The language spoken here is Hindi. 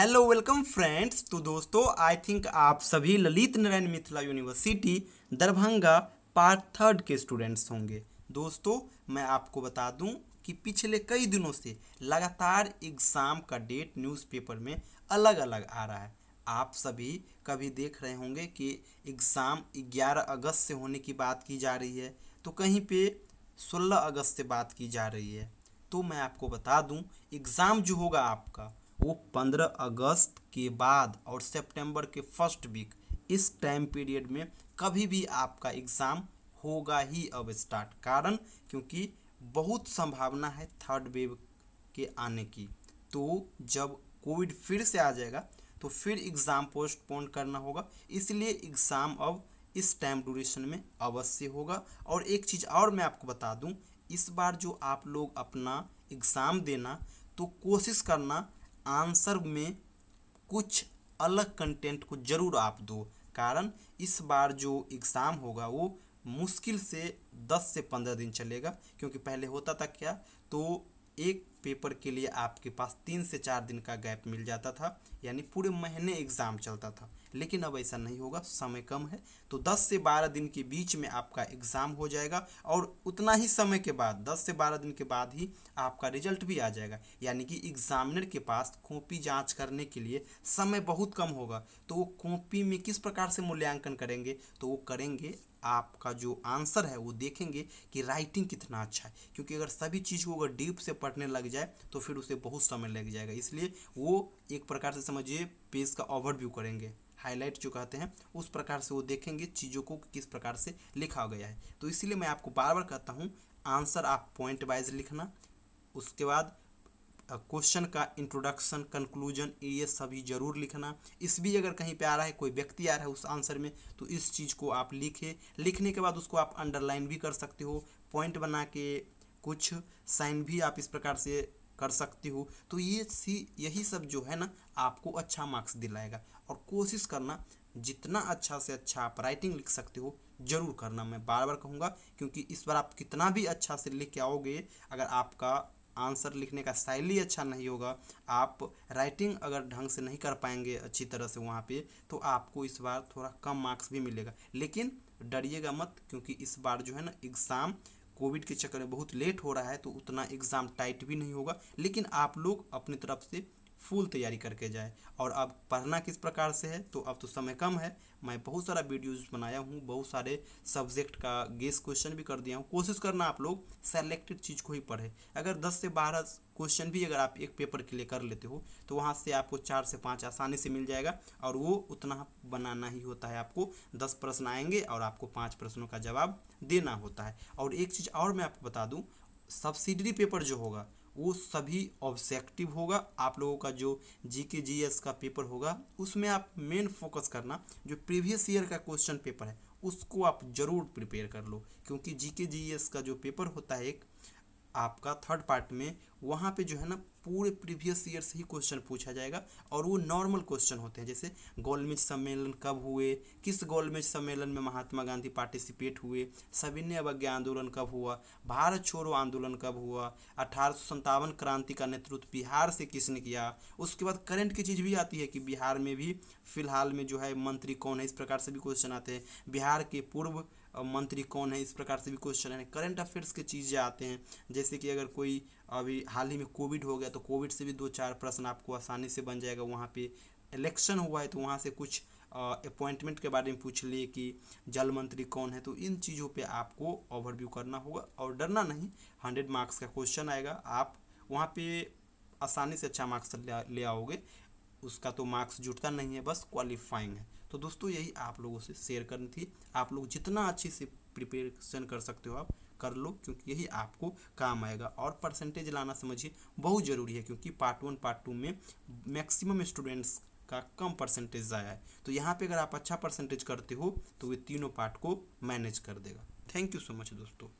Hello welcome friends. तो दोस्तों आई थिंक आप सभी Lalit Narayan Mithila university Darbhanga part third के स्टूडेंट्स होंगे। दोस्तों मैं आपको बता दूं कि पिछले कई दिनों से लगातार एग्ज़ाम का डेट न्यूज़पेपर में अलग अलग आ रहा है। आप सभी कभी देख रहे होंगे कि एग्ज़ाम 11 अगस्त से होने की बात की जा रही है, तो कहीं पे 16 अगस्त से बात की जा रही है। तो मैं आपको बता दूँ एग्ज़ाम जो होगा आपका वो 15 अगस्त के बाद और सितंबर के फर्स्ट वीक, इस टाइम पीरियड में कभी भी आपका एग्ज़ाम होगा ही अब स्टार्ट। कारण क्योंकि बहुत संभावना है थर्ड वेव के आने की। तो जब कोविड फिर से आ जाएगा तो फिर एग्ज़ाम पोस्टपोन करना होगा, इसलिए एग्ज़ाम अब इस टाइम ड्यूरेशन में अवश्य होगा। और एक चीज़ और मैं आपको बता दूं, इस बार जो आप लोग अपना एग्ज़ाम देना तो कोशिश करना आंसर में कुछ अलग कंटेंट को ज़रूर आप दो। कारण इस बार जो एग्ज़ाम होगा वो मुश्किल से 10 से 15 दिन चलेगा, क्योंकि पहले होता था क्या तो एक पेपर के लिए आपके पास 3 से 4 दिन का गैप मिल जाता था, यानी पूरे महीने एग्ज़ाम चलता था। लेकिन अब ऐसा नहीं होगा, समय कम है, तो 10 से 12 दिन के बीच में आपका एग्ज़ाम हो जाएगा और उतना ही समय के बाद 10 से 12 दिन के बाद ही आपका रिजल्ट भी आ जाएगा। यानी कि एग्ज़ामिनर के पास कॉपी जांच करने के लिए समय बहुत कम होगा। तो वो कॉपी में किस प्रकार से मूल्यांकन करेंगे, तो वो करेंगे आपका जो आंसर है वो देखेंगे कि राइटिंग कितना अच्छा है। क्योंकि अगर सभी चीज़ को अगर डीप से पढ़ने लग जाए तो फिर उसे बहुत समय लग जाएगा, इसलिए वो एक प्रकार से समझिए पेज का ओवरव्यू करेंगे, हाईलाइट जो कहते हैं, उस प्रकार से वो देखेंगे चीज़ों को किस प्रकार से लिखा गया है। तो इसलिए मैं आपको बार बार कहता हूँ आंसर आप पॉइंट वाइज लिखना, उसके बाद क्वेश्चन का इंट्रोडक्शन, कंक्लूजन, ये सभी जरूर लिखना। इस भी अगर कहीं पे आ रहा है कोई व्यक्ति आ रहा है उस आंसर में तो इस चीज़ को आप लिखें। लिखने के बाद उसको आप अंडरलाइन भी कर सकते हो, पॉइंट बना के कुछ साइन भी आप इस प्रकार से कर सकते हो। तो यही सब जो है ना आपको अच्छा मार्क्स दिलाएगा। और कोशिश करना जितना अच्छा से अच्छा आप राइटिंग लिख सकते हो ज़रूर करना, मैं बार बार कहूँगा। क्योंकि इस बार आप कितना भी अच्छा से लिख के आओगे, अगर आपका आंसर लिखने का शैली अच्छा नहीं होगा, आप राइटिंग अगर ढंग से नहीं कर पाएंगे अच्छी तरह से वहाँ पे, तो आपको इस बार थोड़ा कम मार्क्स भी मिलेगा। लेकिन डरिएगा मत, क्योंकि इस बार जो है ना एग्ज़ाम कोविड के चक्कर में बहुत लेट हो रहा है, तो उतना एग्ज़ाम टाइट भी नहीं होगा। लेकिन आप लोग अपनी तरफ से फुल तैयारी करके जाए। और अब पढ़ना किस प्रकार से है, तो अब तो समय कम है, मैं बहुत सारा वीडियोस बनाया हूँ, बहुत सारे सब्जेक्ट का गेस क्वेश्चन भी कर दिया हूँ। कोशिश करना आप लोग सेलेक्टेड चीज़ को ही पढ़े। अगर 10 से 12 क्वेश्चन भी अगर आप एक पेपर के लिए कर लेते हो तो वहाँ से आपको 4 से 5 आसानी से मिल जाएगा। और वो उतना बनाना ही होता है, आपको 10 प्रश्न आएंगे और आपको 5 प्रश्नों का जवाब देना होता है। और एक चीज़ और मैं आपको बता दूँ, सब्सिडरी पेपर जो होगा वो सभी ऑब्जेक्टिव होगा। आप लोगों का जो जीके जीएस का पेपर होगा उसमें आप मेन फोकस करना जो प्रीवियस ईयर का क्वेश्चन पेपर है उसको आप ज़रूर प्रिपेयर कर लो। क्योंकि जीके जीएस का जो पेपर होता है एक आपका थर्ड पार्ट में, वहाँ पे जो है ना पूरे प्रीवियस ईयर से ही क्वेश्चन पूछा जाएगा। और वो नॉर्मल क्वेश्चन होते हैं, जैसे गोलमेज सम्मेलन कब हुए, किस गोलमेज सम्मेलन में महात्मा गांधी पार्टिसिपेट हुए, सविनय अवज्ञा आंदोलन कब हुआ, भारत छोड़ो आंदोलन कब हुआ, 1857 क्रांति का नेतृत्व बिहार से किसने किया। उसके बाद करंट की चीज़ भी आती है कि बिहार में भी फिलहाल में जो है मंत्री कौन है, इस प्रकार से भी क्वेश्चन आते हैं। बिहार के पूर्व मंत्री कौन है, इस प्रकार से भी क्वेश्चन है। करंट अफेयर्स के चीज़ें आते हैं, जैसे कि अगर कोई अभी हाल ही में कोविड हो गया तो कोविड से भी 2-4 प्रश्न आपको आसानी से बन जाएगा। वहाँ पे इलेक्शन हुआ है तो वहाँ से कुछ अपॉइंटमेंट के बारे में पूछ लिए कि जल मंत्री कौन है। तो इन चीज़ों पे आपको ओवरव्यू करना होगा। और डरना नहीं, 100 मार्क्स का क्वेश्चन आएगा, आप वहाँ पर आसानी से अच्छा मार्क्स ले आओगे। उसका तो मार्क्स जुटता नहीं है, बस क्वालिफाइंग है। तो दोस्तों यही आप लोगों से शेयर करनी थी। आप लोग जितना अच्छे से प्रिपरेशन कर सकते हो आप कर लो, क्योंकि यही आपको काम आएगा। और परसेंटेज लाना समझिए बहुत ज़रूरी है, क्योंकि पार्ट 1 पार्ट 2 में मैक्सिमम स्टूडेंट्स का कम परसेंटेज आया है। तो यहाँ पे अगर आप अच्छा परसेंटेज करते हो तो वे तीनों पार्ट को मैनेज कर देगा। थैंक यू सो मच दोस्तों।